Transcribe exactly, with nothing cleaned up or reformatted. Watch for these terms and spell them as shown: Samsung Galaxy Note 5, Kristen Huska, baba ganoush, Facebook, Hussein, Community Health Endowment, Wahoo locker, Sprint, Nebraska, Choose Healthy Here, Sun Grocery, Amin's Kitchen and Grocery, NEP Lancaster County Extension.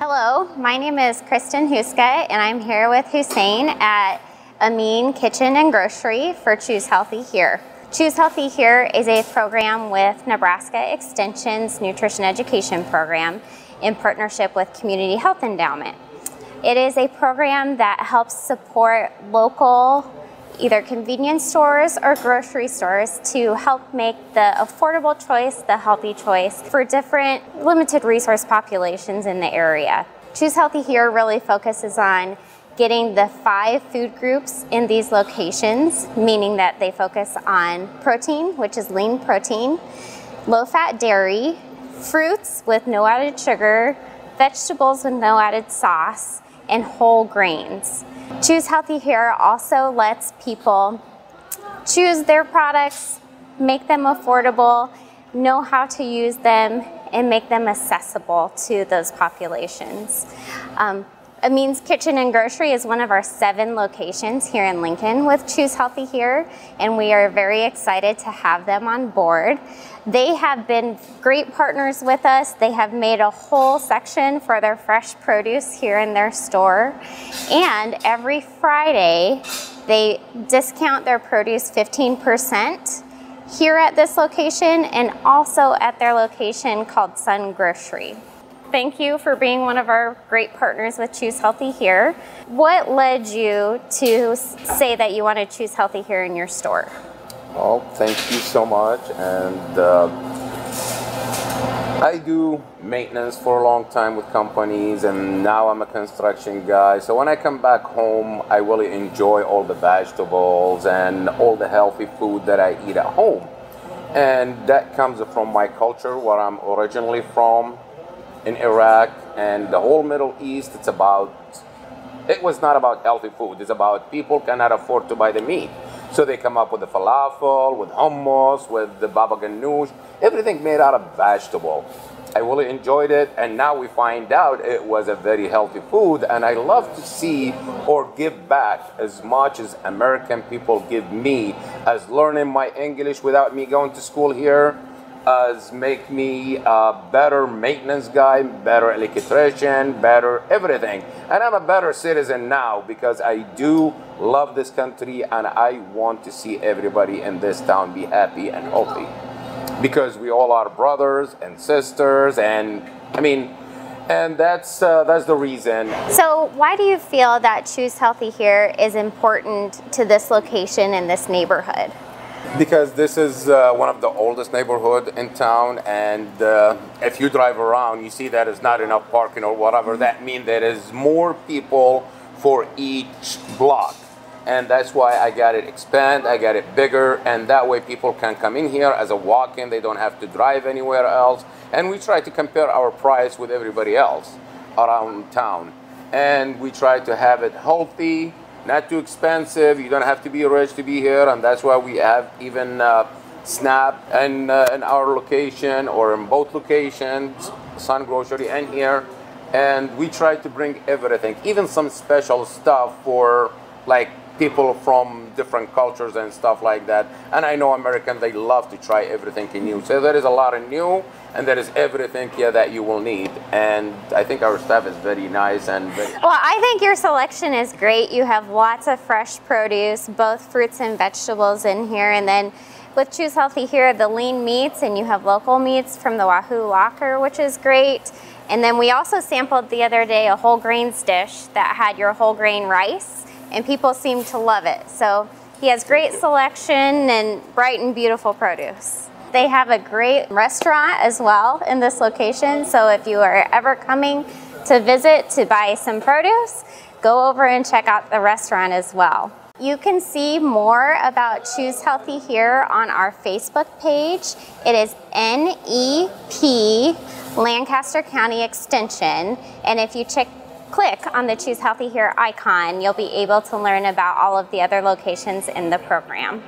Hello, my name is Kristen Huska, and I'm here with Hussein at Amin's Kitchen and Grocery for Choose Healthy Here. Choose Healthy Here is a program with Nebraska Extension's Nutrition Education Program in partnership with Community Health Endowment. It is a program that helps support local either convenience stores or grocery stores to help make the affordable choice the healthy choice for different limited resource populations in the area. Choose Healthy Here really focuses on getting the five food groups in these locations, meaning that they focus on protein, which is lean protein, low-fat dairy, fruits with no added sugar, vegetables with no added sauce, and whole grains. Choose Healthy Here also lets people choose their products, make them affordable, know how to use them, and make them accessible to those populations. Um, Amin's Kitchen and Grocery is one of our seven locations here in Lincoln with Choose Healthy Here, and we are very excited to have them on board. They have been great partners with us. They have made a whole section for their fresh produce here in their store, and every Friday they discount their produce fifteen percent here at this location and also at their location called Sun Grocery. Thank you for being one of our great partners with Choose Healthy Here. What led you to say that you want to choose healthy here in your store? Well, thank you so much. And uh, I do maintenance for a long time with companies, and now I'm a construction guy. So when I come back home, I really enjoy all the vegetables and all the healthy food that I eat at home. And that comes from my culture, where I'm originally from. In Iraq and the whole Middle East, it's about, it was not about healthy food. It's about people cannot afford to buy the meat. So they come up with the falafel, with hummus, with the baba ganoush, everything made out of vegetable. I really enjoyed it, and now we find out it was a very healthy food, and I love to see or give back as much as American people give me, as learning my English without me going to school here, as make me a better maintenance guy, better electrician, better everything. And I'm a better citizen now because I do love this country, and I want to see everybody in this town be happy and healthy, because we all are brothers and sisters, and I mean, and that's, uh, that's the reason. So why do you feel that Choose Healthy Here is important to this location and this neighborhood? Because this is uh, one of the oldest neighborhood in town, and uh, if you drive around, you see that it's not enough parking or whatever. That means there is more people for each block, and that's why I got it expand, I got it bigger, and that way people can come in here as a walk-in. They don't have to drive anywhere else, and we try to compare our price with everybody else around town, and we try to have it healthy. Not too expensive. You don't have to be rich to be here, and that's why we have even uh, Snap and in, uh, in our location, or in both locations, Sun Grocery and here, and we try to bring everything, even some special stuff for like people from different cultures and stuff like that. And I know Americans, they love to try everything new, so there is a lot of new, and there is everything here that you will need. And I think our staff is very nice and very well. I think your selection is great. You have lots of fresh produce, both fruits and vegetables in here, and then with Choose Healthy Here, the lean meats, and you have local meats from the Wahoo locker, which is great. And then we also sampled the other day a whole grains dish that had your whole grain rice, and people seem to love it. So he has great selection and bright and beautiful produce. They have a great restaurant as well in this location, so if you are ever coming to visit to buy some produce, go over and check out the restaurant as well. You can see more about Choose Healthy Here on our Facebook page. It is N E P Lancaster County Extension, and if you check click on the Choose Healthy Here icon, you'll be able to learn about all of the other locations in the program.